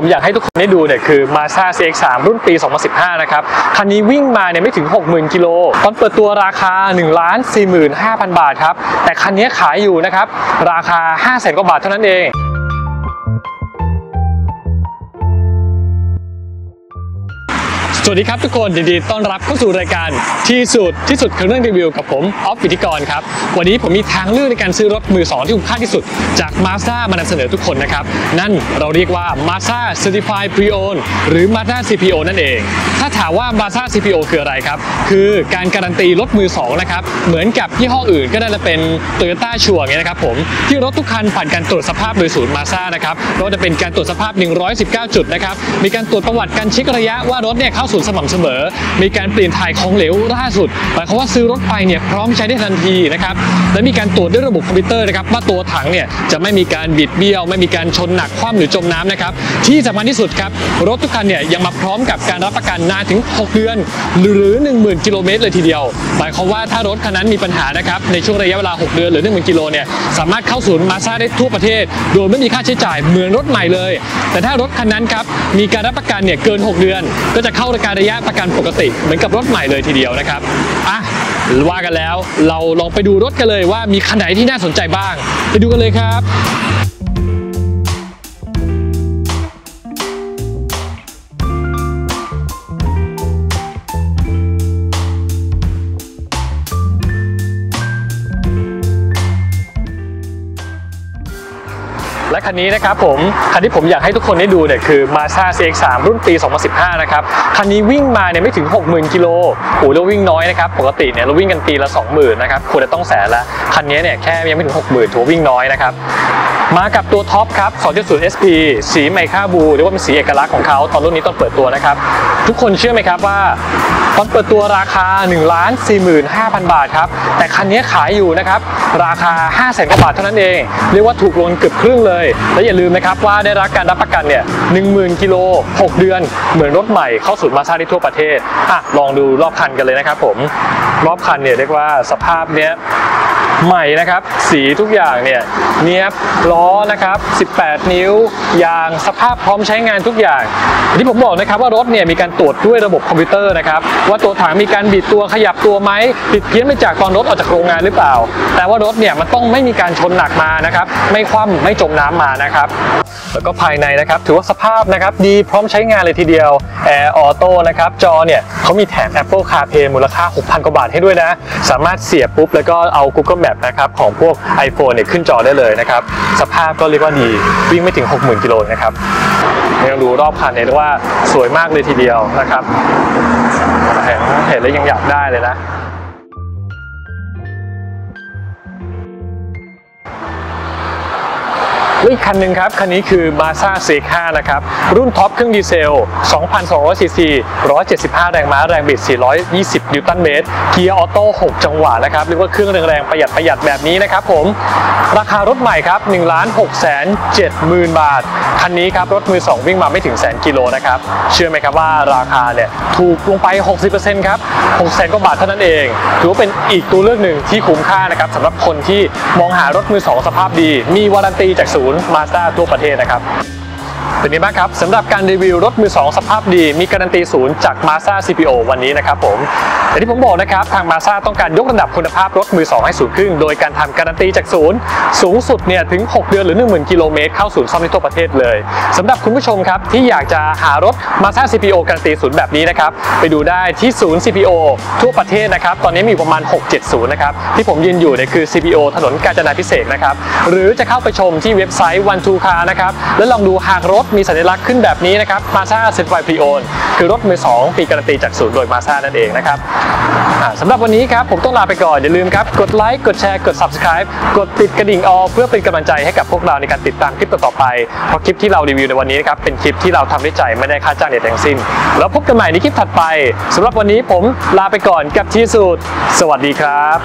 ผมอยากให้ทุกคนได้ดูเนี่ยคือ Mazda CX-3 รุ่นปี2015นะครับคันนี้วิ่งมาเนี่ยไม่ถึง 60,000 กิโลตอนเปิดตัวราคา 1,45,000 บาทครับแต่คันนี้ขายอยู่นะครับราคา 500,000 กว่าบาทเท่านั้นเองสวัสดีครับทุกคนยินดีต้อนรับเข้าสู่รายการที่สุดคือเรื่องรีวิวกับผมออฟ กิติกรครับวันนี้ผมมีทางเลือกในการซื้อรถมือ2ที่คุ้มค่าที่สุดจาก Mazda มานำเสนอทุกคนนะครับนั่นเราเรียกว่า Mazda Certified Pre-Owned หรือ Mazda CPO นั่นเองถ้าถามว่า Mazda CPO คืออะไรครับคือการการันตีรถมือ2นะครับเหมือนกับยี่ห้ออื่นก็ได้จะเป็น Toyota ชัวร์ไงนะครับผมที่รถทุกคันผ่านการตรวจสภาพโดยศูนย์ Mazda นะครับก็จะเป็นการตรวจสภาพ119จุดนะครับมีการตรวจประวัติการเช็คระยะว่ารถเนี่ยเข้าสม่ำเสมอมีการเปลี่ยนถ่ายของเหลวล่าสุดหมายความว่าซื้อรถไปเนี่ยพร้อมใช้ได้ทันทีนะครับและมีการตรวจด้วยระบบคอมพิวเตอร์นะครับว่าตัวถังเนี่ยจะไม่มีการบิดเบี้ยวไม่มีการชนหนักคว่ำหรือจมน้ำนะครับที่สำคัญที่สุดครับรถทุกคันเนี่ยยังมาพร้อมกับการรับประกันนานถึง6เดือนหรือ 10,000 กิโลเมตรเลยทีเดียวหมายความว่าถ้ารถคันนั้นมีปัญหานะครับในช่วงระยะเวลา6เดือนหรือ 10,000 กิโลเนี่ยสามารถเข้าศูนย์มาซ่าได้ทั่วประเทศโดยไม่มีค่าใช้จ่ายเหมือนรถใหม่เลยแต่ถ้ารถคันนั้นครับมีการรับประกันเนี่ยเกิน6เดือนก็จะเข้าการระยะประกันปกติเหมือนกับรถใหม่เลยทีเดียวนะครับอ่ะว่ากันแล้วเราลองไปดูรถกันเลยว่ามีคันไหนที่น่าสนใจบ้างไปดูกันเลยครับคันนี้นะครับผมคันที่ผมอยากให้ทุกคนได้ดูเนี่ยคือ Mazda CX-3 รุ่นปี2015นะครับคันนี้วิ่งมาเนี่ยไม่ถึง 60,000 กิโลโอ้โหเราวิ่งน้อยนะครับปกติเนี่ยเราวิ่งกันปีละ 20,000 นะครับควรจะต้องแสนละคันนี้เนี่ยแค่ยังไม่ถึง 60,000 ถือวิ่งน้อยนะครับมากับตัวท็อปครับ 2.0 SP สีไมค่าบลูเรียกว่าเป็นสีเอกลักษณ์ของเขาตอนรุ่นนี้ตอนเปิดตัวนะครับทุกคนเชื่อไหมครับว่าตอนเปิดตัวราคา 1,45,000 บาทครับแต่คันนี้ขายอยู่นะครับราคา 500,000 กว่าบาทเท่านั้นเองเรียกว่าถูกลงเกือบครึ่งเลยและอย่าลืมนะครับว่าได้รับการรับประกันเนี่ย 10,000 กิโล 6 เดือนเหมือนรถใหม่เข้าศูนย์มาซ่าได้ทั่วประเทศอ่ะลองดูรอบคันกันเลยนะครับผมรอบคันเนี่ยเรียกว่าสภาพเนี้ยใหม่นะครับสีทุกอย่างเนี่ยเนี้ยล้อนะครับ18นิ้วยางสภาพพร้อมใช้งานทุกอย่างที่ผมบอกนะครับว่ารถเนี่ยมีการตรวจด้วยระบบคอมพิวเตอร์นะครับว่าตัวถังมีการบิดตัวขยับตัวไหมบิดเพี้ยนไปจากตอนรถออกจากโรงงานหรือเปล่าแต่ว่ารถเนี่ยมันต้องไม่มีการชนหนักมานะครับไม่คว่ำไม่จมน้ำมานะครับแล้วก็ภายในนะครับถือว่าสภาพนะครับดีพร้อมใช้งานเลยทีเดียวแอร์ออโต้นะครับจอเนี่ยเขามีแถม Apple CarPlay มูลค่า 6,000 กว่าบาทให้ด้วยนะสามารถเสียบปุ๊บแล้วก็เอา Google Map นะครับของพวก iPhone เนี่ยขึ้นจอได้เลยนะครับสภาพก็เรียกว่าดีวิ่งไม่ถึง 60,000 กิโลนะครับยังดูรอบคันเนี่ยว่าสวยมากเลยทีเดียวนะครับเห็นแล้วยังอยากได้เลยนะอีกคันหนึ่งครับคันนี้คือ Mazda CX-5 นะครับรุ่นท็อปเครื่องดีเซล 2,200 ซีซี 175 แรงม้าแรงบิด 420 นิวตันเมตรเกียร์ออโต้ 6 จังหวะนะครับเรียกว่าเครื่องแรงๆประหยัดแบบนี้นะครับผมราคารถใหม่ครับ 1,670,000 บาทคันนี้ครับรถมือ2วิ่งมาไม่ถึงแสนกิโลนะครับเชื่อไหมครับว่าราคาเนี่ยถูกลงไป 60% ครับ 600,000 กว่าบาทเท่านั้นเองถือว่าเป็นอีกตัวเลือกหนึ่งที่คุ้มค่านะครับสำหรับคนที่มองหารถมือ2สภาพดีมีวารันตีจากศูนย์Mazda ทั่วประเทศนะครับเป็นยังไงบ้างครับสำหรับการรีวิวรถมือ2สภาพดีมีการันตีศูนย์จาก Mazda CPO วันนี้นะครับผมแต่ที่ผมบอกนะครับทาง Mazda ต้องการยกระดับคุณภาพรถมือ2ให้สูงขึ้นโดยการทำการันตีจากศูนย์สูงสุดเนี่ยถึง6เดือนหรือ 10,000 กิโลเมตรเข้าศูนย์ซ่อมในทั่วประเทศเลยสำหรับคุณผู้ชมครับที่อยากจะหารถ Mazda CPO การันตีศูนย์แบบนี้นะครับไปดูได้ที่ศูนย์ CPO ทั่วประเทศนะครับตอนนี้มีประมาณ 6-7 ศูนย์นะครับที่ผมยืนอยู่เนี่ยคือ CPO ถนนกาญจนาภิเษกนะครับหรือจะเข้าไปชมที่เว็บไซต์ One Two Car นะครับแล้วลองดูหากรถมีสัญลักษณ์ขึ้นแบบนี้นะครับ Mazda CX-5 Pre-Owned คือรถมือ2ปีการันตีจากศูนย์โดย Mazda นั่นเองนะครับสำหรับวันนี้ครับผมต้องลาไปก่อนอย่าลืมครับกดไลค์กดแชร์กด Subscribe กดติดกระดิ่ง All เพื่อเป็นกำลังใจให้กับพวกเราในการติดตามคลิปต่อไปเพราะคลิปที่เรารีวิวในวันนี้นะครับเป็นคลิปที่เราทำด้วยใจไม่ได้ค่าจ้างใดทั้งสิ้นแล้วพบกันใหม่ในคลิปถัดไปสำหรับวันนี้ผมลาไปก่อนกับที่สุดสวัสดีครับ